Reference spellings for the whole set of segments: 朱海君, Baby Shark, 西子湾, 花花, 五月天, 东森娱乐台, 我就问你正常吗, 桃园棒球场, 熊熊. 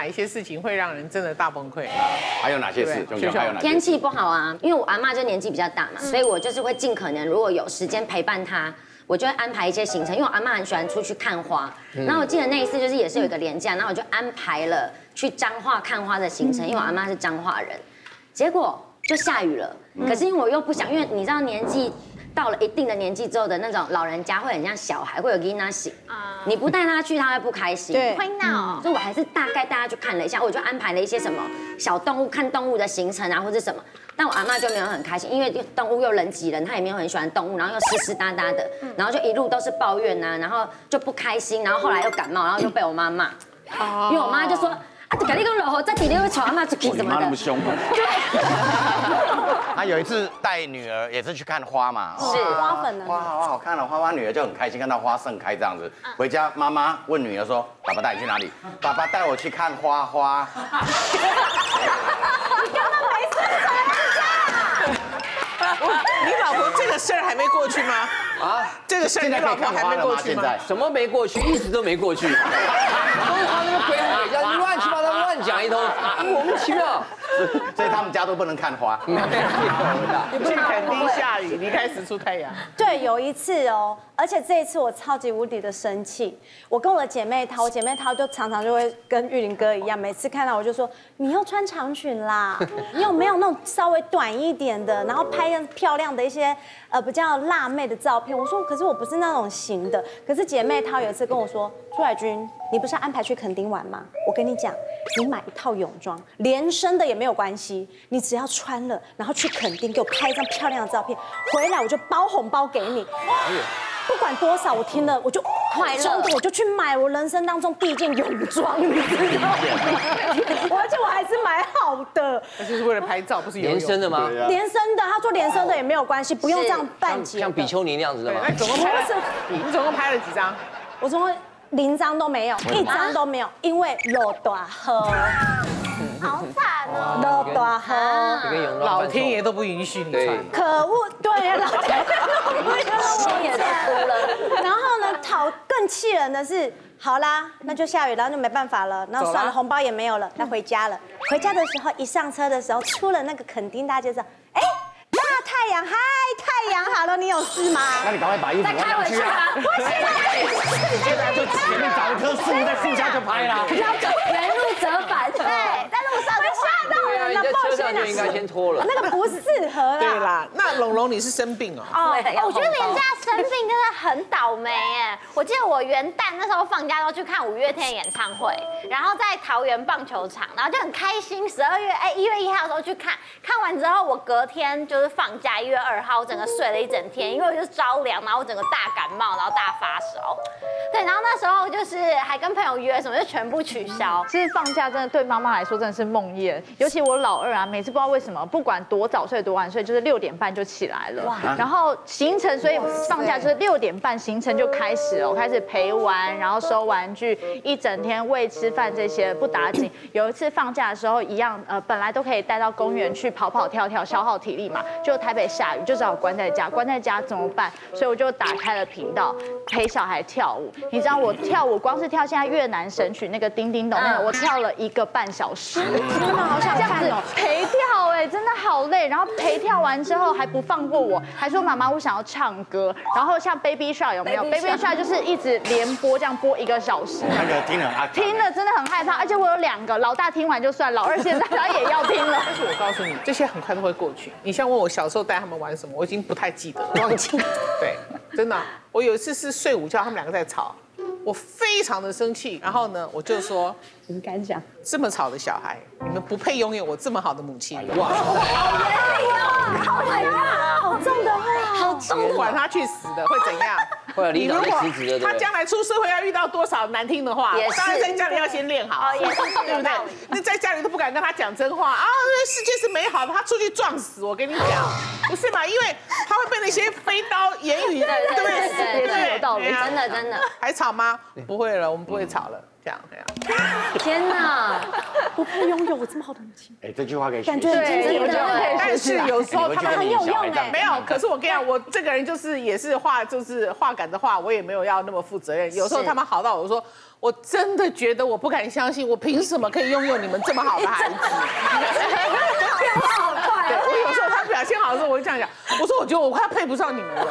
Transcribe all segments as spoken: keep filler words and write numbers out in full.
哪一些事情会让人真的大崩溃？还有哪些事？熊熊还有哪些？天气不好啊，因为我阿嬷就年纪比较大嘛，嗯、所以我就是会尽可能，如果有时间陪伴她。 我就会安排一些行程，因为我阿嬷很喜欢出去看花。嗯、然后我记得那一次就是也是有一个连假，然后我就安排了去彰化看花的行程，因为我阿嬷是彰化人。结果就下雨了，嗯、可是因为我又不想，因为你知道年纪到了一定的年纪之后的那种老人家会很像小孩，会有囡仔型啊，你不带他去他会不开心，会闹、嗯。所以我还是大概带他去看了一下，我就安排了一些什么小动物看动物的行程啊，或者什么。 但我阿嬷就没有很开心，因为动物又人挤人，她也没有很喜欢动物，然后又湿湿哒哒的，然后就一路都是抱怨呐、啊，然后就不开心，然后后来又感冒，然后又被我妈骂，因为我妈就说啊，赶紧跟老侯在底下会传阿嬷出去什么的。你妈那么凶吗？对。啊，有一次带女儿也是去看花嘛，是花粉的花好好看了、哦，花花女儿就很开心，看到花盛开这样子。回家妈妈问女儿说，爸爸带你去哪里？爸爸带我去看花花。你干嘛没事？ 你老婆这个事儿还没过去吗？啊，这个事儿你老婆还没过去吗？什么没过去？一直都没过去。疯狂那个鬼吼鬼叫，乱七八糟乱讲一通，莫名其妙。所以他们家都不能看花。去垦丁下雨，离开时出太阳。对，有一次哦，而且这一次我超级无敌的生气，我跟我姐妹她，我姐妹她就常常就会跟玉林哥一样，每次看到我就说你又穿长裙啦，你有没有那种稍微短一点的，然后拍一张。 漂亮的一些呃比较辣妹的照片，我说可是我不是那种型的。可是姐妹她有一次跟我说，朱海君，你不是安排去垦丁玩吗？我跟你讲，你买一套泳装，连身的也没有关系，你只要穿了，然后去垦丁给我拍一张漂亮的照片，回来我就包红包给你。不管多少，我听了我就快乐，我就去买我人生当中第一件泳装，你知道吗？而且我还是买好的。那就是为了拍照，不是连身的吗？连身的，他说连身的也没有关系，不用这样半截。像比丘尼那样子的吗？那总共拍了，你总共拍了几张？我总共零张都没有，一张都没有，因为落大雨。 好惨哦！老大哈，老天爷都不允许你穿。可恶，对，老天爷都不允许我穿。然后呢，讨更气人的是，好啦，那就下雨，然后就没办法了，然后算了，红包也没有了，那回家了。回家的时候，一上车的时候，出了那个垦丁大街上，哎，大太阳，嗨，太阳好了，你有事吗？那你赶快把衣服再开回去啊！不行，现在就前面找一棵树，在树下就拍啦。原路折返，对。 那车上就应该先脱了，那个不适合啦。对啦，那龙龙你是生病哦。哦，我觉得人家生病真的很倒霉哎。我记得我元旦那时候放假都去看五月天演唱会，然后在桃园棒球场，然后就很开心。十二月哎一月一号的时候去看，看完之后我隔天就是放假一月二号，我整个睡了一整天，因为我就是着凉，然后我整个大感冒，然后大发烧。对，然后那时候就是还跟朋友约什么，就全部取消。其实放假真的对妈妈来说真的是梦魇，尤其我。 老二啊，每次不知道为什么，不管多早睡多晚睡，就是六点半就起来了。然后行程，所以放假就是六点半行程就开始了，我开始陪玩，然后收玩具，一整天喂吃饭这些不打紧。有一次放假的时候，一样呃，本来都可以带到公园去跑跑跳跳，消耗体力嘛。就台北下雨，就只好关在家，关在家怎么办？所以我就打开了频道，陪小孩跳舞。你知道我跳舞，光是跳现在越南神曲那个叮叮咚那个，我跳了一个半小时，真的好想看。 陪跳哎、欸，真的好累。然后陪跳完之后还不放过我，还说妈妈我想要唱歌。然后像 Baby Shark 有没有 Baby Shark 就是一直连播这样播一个小时，那个听了听了真的很害怕。而且我有两个，老大听完就算，老二现在他也要听了。但是我告诉你，这些很快都会过去。你像问我小时候带他们玩什么，我已经不太记得了，忘记了。对，真的、啊，我有一次是睡午觉，他们两个在吵。 我非常的生气，然后呢，我就说，你敢讲这么吵的小孩，你们不配拥有我这么好的母亲。哇，好严厉哦，好重的话，好重，管他去死的，会怎样？会离党辞职的。他将来出社会要遇到多少难听的话，当然在家里要先练好，对不对？那在家里都不敢跟他讲真话啊，世界是美好的，他出去撞死，我跟你讲，不是嘛？因为他会被那些飞刀言语，对不对？对，有道理，真的真的。还吵吗？ 不会了，我们不会吵了。这样这样，天哪！我不拥有我这么好的母亲。哎，这句话可以感觉很精准，但是有时候他们很有用哎。没有，可是我跟你讲，我这个人就是也是话就是话赶着话，我也没有要那么负责任。有时候他们好到我说，我真的觉得我不敢相信，我凭什么可以拥有你们这么好的孩子？变化好快。我有时候他表现好的时候，我就这样讲，我说我觉得我快配不上你们了。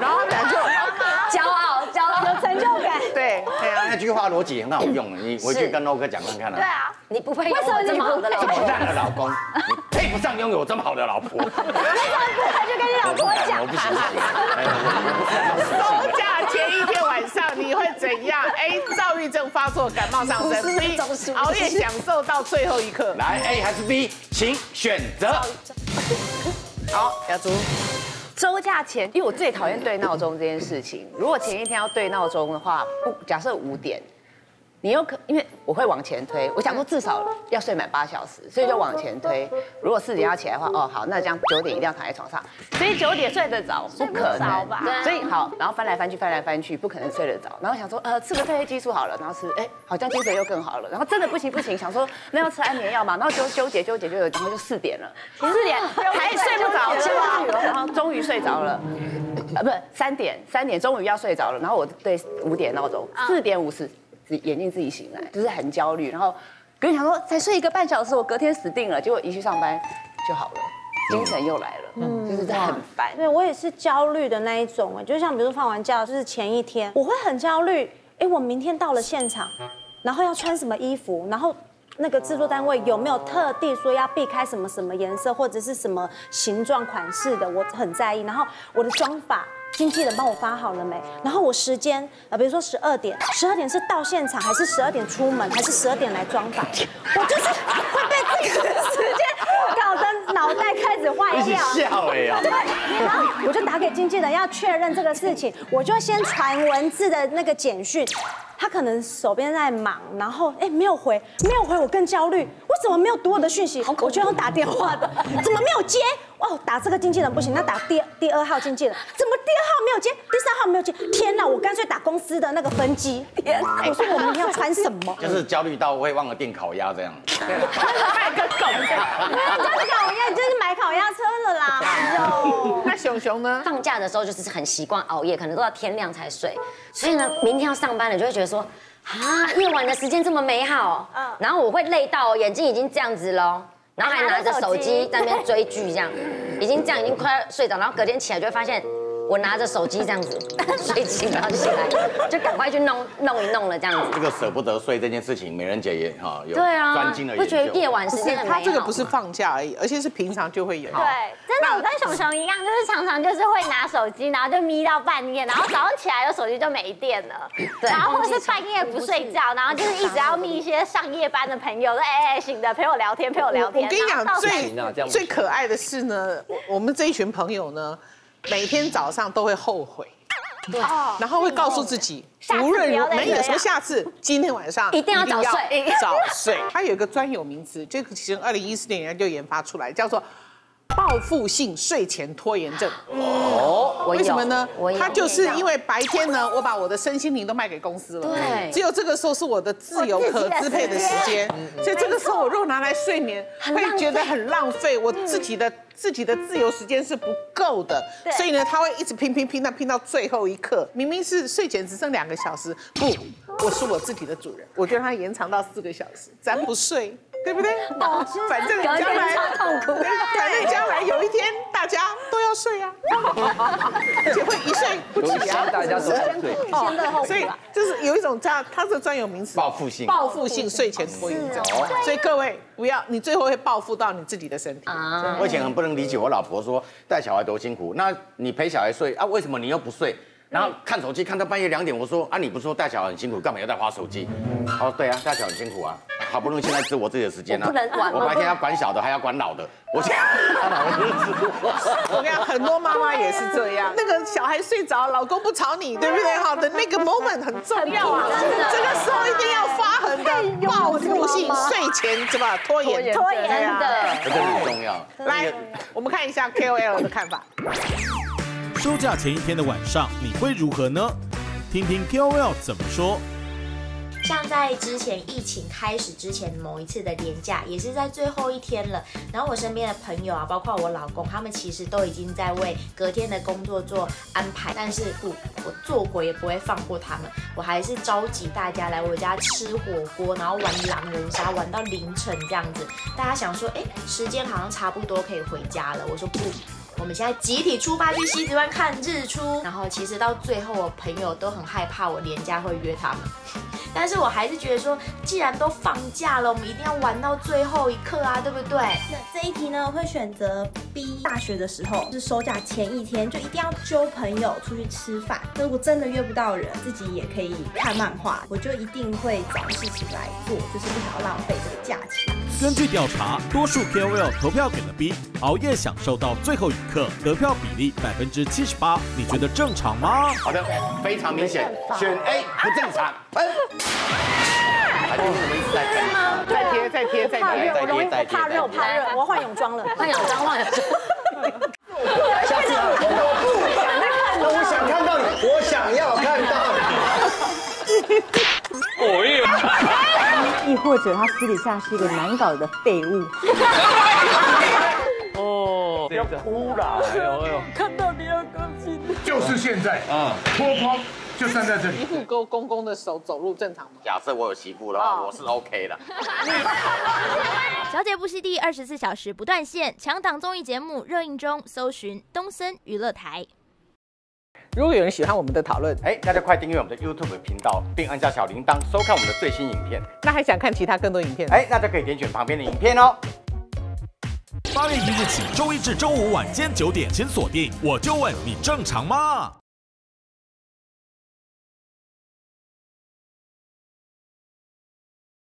然后他们俩就骄傲，骄傲有成就感。对，对啊，那句话逻辑很好用，你回去跟 Low 讲看看啊。对啊，你不配，为什么这么好的老公？这么烂的老公，你配不上拥有这么好的老婆。那他就跟你老婆讲。我不行。收假前一天晚上你会怎样 ？A. 躁郁症发作，感冒上身 ；B. 熬夜享受到最后一刻。来 ，A 还是 B？ 请选择。好，雅竹。收假前，因为我最讨厌对闹钟这件事情。如果前一天要对闹钟的话，不假设五点，你又可因为我会往前推，我想说至少要睡满八小时，所以就往前推。如果四点要起来的话，哦好，那这样九点一定要躺在床上。所以九点睡得着不可能，所以好，然后翻来翻去，翻来翻去，不可能睡得着。然后想说呃吃个褪黑激素好了，然后吃哎好像精神又更好了，然后真的不行不行，想说那要吃安眠药嘛，然后就纠结纠结就有，然后就四点了，四点还睡不着，然后终于睡着了。啊，不是三点，三点终于要睡着了，然后我对五点闹钟，四点五十眼睛自己醒来，就是很焦虑。然后跟你想说，才睡一个半小时，我隔天死定了。结果一去上班就好了，精神又来了，嗯，就是很烦。对我也是焦虑的那一种哎，就像比如放完假，就是前一天我会很焦虑，哎，我明天到了现场，然后要穿什么衣服，然后那个制作单位有没有特地说要避开什么什么颜色或者是什么形状款式的，我很在意。然后我的妆法。经纪人帮我发好了没？然后我时间啊，比如说十二点，十二点是到现场，还是十二点出门，还是十二点来妆发？我就是会被这个时间搞得脑袋开始坏掉。笑哎呀！对，然后我就打给经纪人要确认这个事情，我就先传文字的那个简讯，他可能手边在忙，然后哎没有回，没有回我更焦虑，为什么没有读我的讯息？我就用打电话的，怎么没有接？哦，打这个经纪人不行，那打第第二号经纪人，怎么第二号没有接，第三号没有接？天哪，我干脆打公司的那个分机。天哪，我说我明天要穿什么？就是焦虑到会忘了订烤鸭这样。卖个狗，就是烤鸭，就是买烤鸭车了啦。那熊熊呢？放假的时候就是很习惯熬夜，可能都要天亮才睡，所以呢，明天要上班了就会觉得说，啊，夜晚的时间这么美好，嗯，然后我会累到眼睛已经这样子咯。然后还拿着手机在那边追剧，这样已经这样已经快睡着，然后隔天起来就会发现我拿着手机这样子睡醒，然后起来就赶快去弄弄一弄了这样子。这个舍不得睡这件事情，美人姐也哈有专精的研究。对啊，不觉得夜晚时间很美好吗？他这个不是放假而已，而且是平常就会有。对，真的我跟熊熊一样，就是常常就是会拿手机，然后就眯到半夜，然后早上起来就手机就没电了，然后或是半夜不睡觉，然后就是一直要眯一些上夜班的朋友，说哎哎醒的陪我聊天，陪我聊天。我跟你讲，最最可爱的是呢，我们这一群朋友呢。每天早上都会后悔，对，然后会告诉自己，无论如何没有什么下次，今天晚上一定要早睡，早睡。它有一个专有名词，这个其实二零一四年人家就研发出来，叫做报复性睡前拖延症。哦，为什么呢？它就是因为白天呢，我把我的身心灵都卖给公司了，对，只有这个时候是我的自由可支配的时间，所以这个时候我如果拿来睡眠，会觉得很浪费我自己的。自己的自由时间是不够的，所以呢，他会一直拼拼拼，到拼到最后一刻。明明是睡前只剩两个小时，不，我是我自己的主人，我就让它延长到四个小时。咱不睡，对不对？哦，反正将来，反正将来有一天大家都要睡啊，而且会一睡不起啊，大家都睡。哦，所以就是有一种叫它是专有名词，报复性、报复性睡前拖延症。所以各位不要，你最后会报复到你自己的身体。啊，我以前很不能理解我老婆说带小孩多辛苦，那你陪小孩睡啊？为什么你又不睡？然后看手机看到半夜两点，我说啊，你不是说带小孩很辛苦，干嘛要带花手机？哦，对啊，带小孩很辛苦啊，好不容易现在只有我自己的时间了，我白天要管小的，还要管老的，我现在我跟你讲，很多妈妈也是这样，那个小孩睡着，老公不吵你，对不对？好的，那个 moment 很重要啊，这个时候一定要发狠的报复性睡前什么拖延拖延的，这个很重要。来，我们看一下 K O L 的看法。休假前一天的晚上，你会如何呢？听听 K O L 怎么说。像在之前疫情开始之前某一次的连假，也是在最后一天了，然后我身边的朋友啊，包括我老公，他们其实都已经在为隔天的工作做安排，但是不，我做鬼也不会放过他们，我还是召集大家来我家吃火锅，然后玩狼人杀，玩到凌晨这样子。大家想说，哎，时间好像差不多可以回家了，我说不。 我们现在集体出发去西子湾看日出，然后其实到最后，我朋友都很害怕我连假会约他们，但是我还是觉得说，既然都放假了，我们一定要玩到最后一刻啊，对不对？那这一题呢，会选择 B。大学的时候，就是收假前一天，就一定要揪朋友出去吃饭。那如果真的约不到人，自己也可以看漫画，我就一定会找事情来做，就是不想要浪费这个假期。 根据调查，多数 K O L 投票给了 B， 熬夜享受到最后一刻，得票比例百分之七十八，你觉得正常吗？好的，非常明显，选 A 不正常。哎，还是我们一直在看吗？再贴再贴再贴再贴再贴，怕热怕热，我要换泳装了，换泳装换泳装。小姐，我不想看到你，我想要看到你。我也。 亦或者他私底下是一个难搞的废物。哦，不要哭啦！哎呦哎呦，看到你要高兴。就是现在啊，脱光就站在这里。媳妇勾公公的手走路正常吗？假设我有媳妇的话，我是 OK 的。小姐不息地二十四小时不断线，强档综艺节目热映中，搜寻东森娱乐台。 如果有人喜欢我们的讨论，哎，大家快订阅我们的 YouTube 频道，并按下小铃铛收看我们的最新影片。那还想看其他更多影片？哎，那就可以点选旁边的影片哦。八月一日起，周一至周五晚间九点，请锁定《我就问你正常吗》。